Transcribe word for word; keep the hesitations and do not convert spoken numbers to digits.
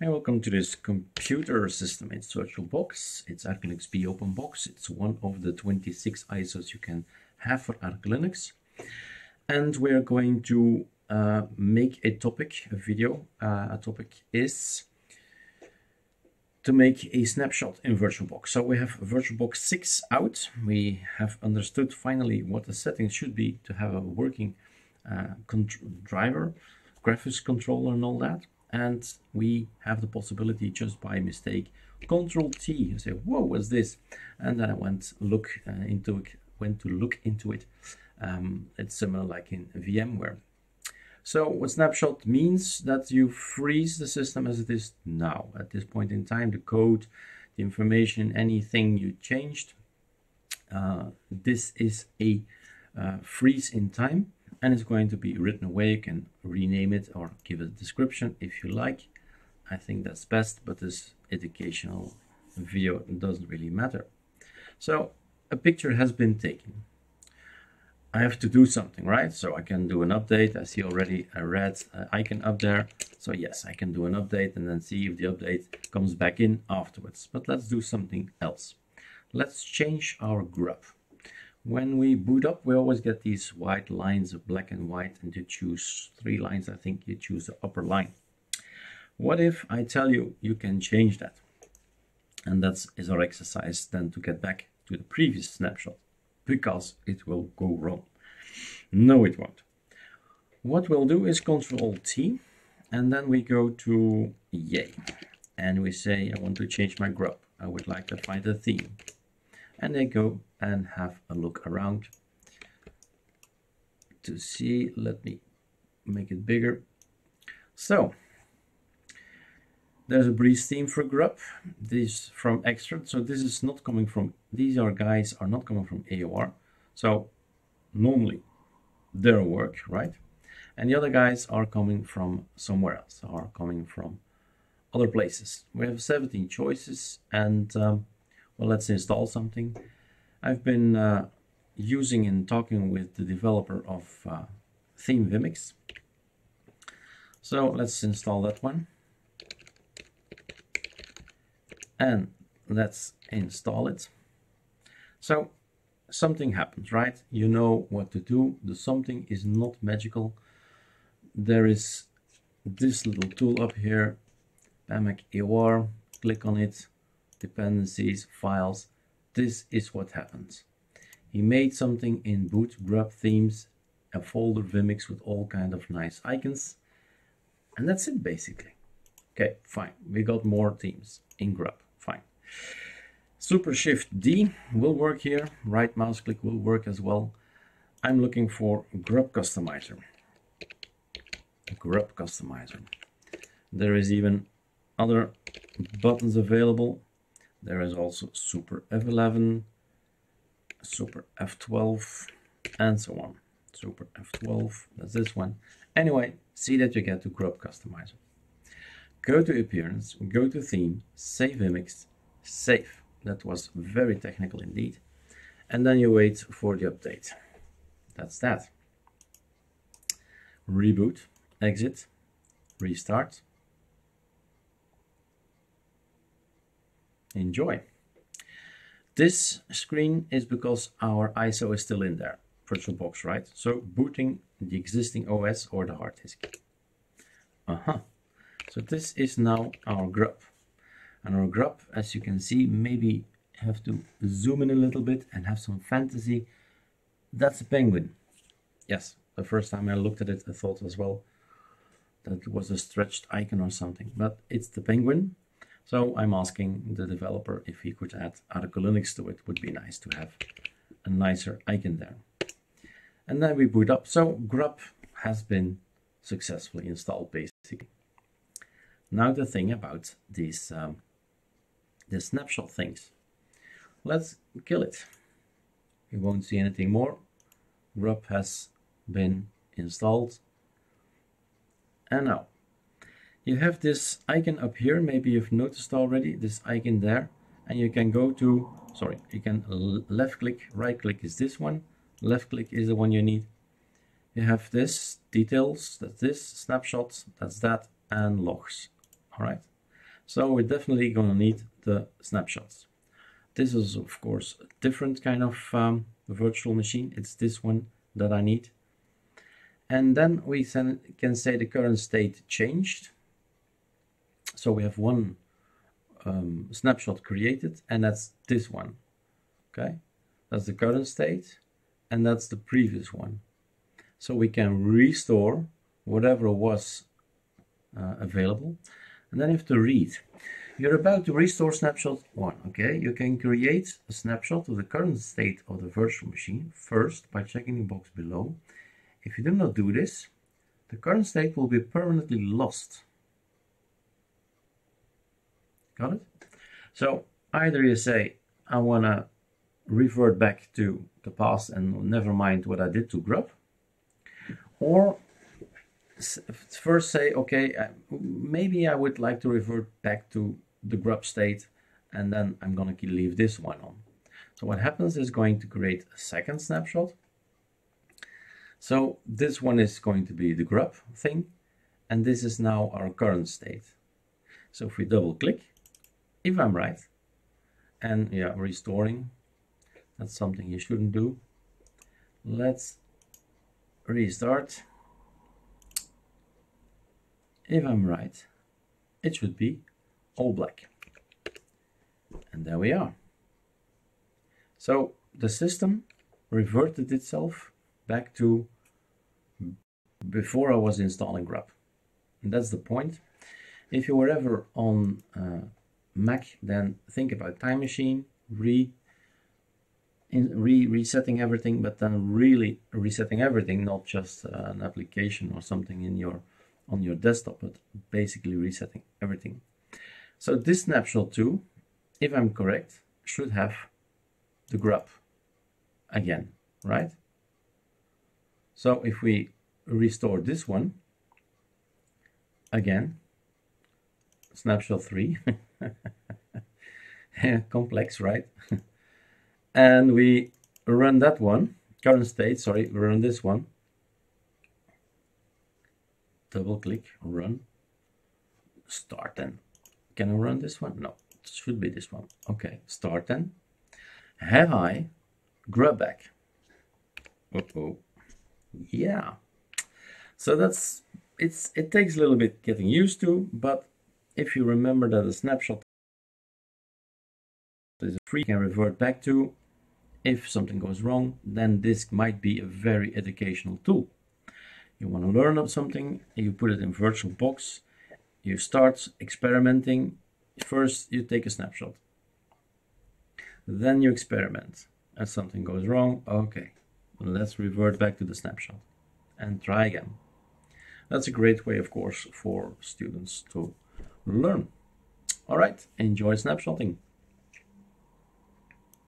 Hey, welcome to this computer system virtual box. It's ArcoLinux B Open Box. It's one of the twenty-six I S Os you can have for ArcoLinux. And we're going to uh, make a topic, a video. Uh, a topic is to make a snapshot in VirtualBox. So we have VirtualBox six out. We have understood finally what the settings should be to have a working uh, driver, graphics controller and all that. And we have the possibility just by mistake, Control T, you say, whoa, what's this? And then I went look uh, into it, went to look into it. Um, it's similar like in VMware. So what snapshot means that you freeze the system as it is now. At this point in time, the code, the information, anything you changed, uh, this is a uh, freeze in time. And it's going to be written away. You can rename it or give it a description if you like. I think that's best, but this educational video doesn't really matter. So a picture has been taken. I have to do something, right? So I can do an update. I see already a red icon up there. So yes, I can do an update and then see if the update comes back in afterwards. But let's do something else. Let's change our grub. When we boot up, we always get these white lines of black and white, and you choose three lines. I think you choose the upper line. What if I tell you you can change that? And that is our exercise then to get back to the previous snapshot, because it will go wrong. No, it won't. What we'll do is Control T, and then we go to Yay, and we say I want to change my grub. I would like to find a theme. And they go and have a look around to see. Let me make it bigger. So there's a breeze theme for grub. This from extra. So this is not coming from, these are guys are not coming from A O R. So normally their work, right? And the other guys are coming from somewhere else, are coming from other places. We have seventeen choices and um, well, let's install something. I've been uh, using and talking with the developer of uh, theme Vimix. So let's install that one. And let's install it. So something happens, right? You know what to do. The something is not magical. There is this little tool up here, Pamac A O R, click on it. Dependencies, files, this is what happens. He made something in boot, grub themes, a folder Vimix with all kind of nice icons. And that's it basically. Okay, fine. We got more themes in grub, fine. Super Shift D will work here. Right mouse click will work as well. I'm looking for Grub Customizer. Grub Customizer. There is even other buttons available. There is also Super F eleven, Super F twelve, and so on. Super F twelve, that's this one. Anyway, see that you get to Grub Customizer. Go to Appearance, go to Theme, save Vimix, save. That was very technical indeed. And then you wait for the update. That's that. Reboot, exit, restart. Enjoy. This screen is because our I S O is still in there, VirtualBox, right? So booting the existing O S or the hard disk. Uh-huh. So this is now our grub. And our grub, as you can see, maybe have to zoom in a little bit and have some fantasy. That's a penguin. Yes, the first time I looked at it, I thought as well that it was a stretched icon or something, but it's the penguin. So I'm asking the developer if he could add ArcoLinux to it. Would be nice to have a nicer icon there. And then we boot up. So grub has been successfully installed basically. Now the thing about these um, the snapshot things. Let's kill it. You won't see anything more. Grub has been installed. And now you have this icon up here, maybe you've noticed already, this icon there, and you can go to, sorry, you can left click, right click is this one, left click is the one you need. You have this, details, that's this, snapshots, that's that, and logs, all right? So we're definitely going to need the snapshots. This is, of course, a different kind of um, virtual machine. It's this one that I need. And then we can say the current state changed. So we have one um, snapshot created, and that's this one. Okay, that's the current state, and that's the previous one. So we can restore whatever was uh, available. And then you have to read. You're about to restore snapshot one, okay? You can create a snapshot of the current state of the virtual machine first by checking the box below. If you do not do this, the current state will be permanently lost. Got it? So either you say, I want to revert back to the past and never mind what I did to Grub, or first say, okay, maybe I would like to revert back to the Grub state, and then I'm going to leave this one on. So what happens is going to create a second snapshot. So this one is going to be the Grub thing, and this is now our current state. So if we double click, if I'm right, and yeah, restoring, that's something you shouldn't do. Let's restart. If I'm right, it should be all black. And there we are. So the system reverted itself back to before I was installing Grub. And that's the point. If you were ever on uh, Mac, then think about Time Machine, re, in, re resetting everything, but then really resetting everything, not just uh, an application or something in your on your desktop, but basically resetting everything. So this snapshot too, if I'm correct, should have the Grub again, right? So if we restore this one, again, snapshot three, complex, right? And we run that one, current state, sorry, run this one, double click, run, start then. Can I run this one? No, it should be this one. Okay, start then. Have I Grub back? Uh-oh. Yeah, so that's it's it takes a little bit getting used to, but if you remember that a snapshot is a free, you can revert back to. If something goes wrong, then this might be a very educational tool. You want to learn something, you put it in VirtualBox, you start experimenting. First you take a snapshot, then you experiment, and something goes wrong, okay, let's revert back to the snapshot and try again. That's a great way, of course, for students to learn. All right, enjoy snapshotting.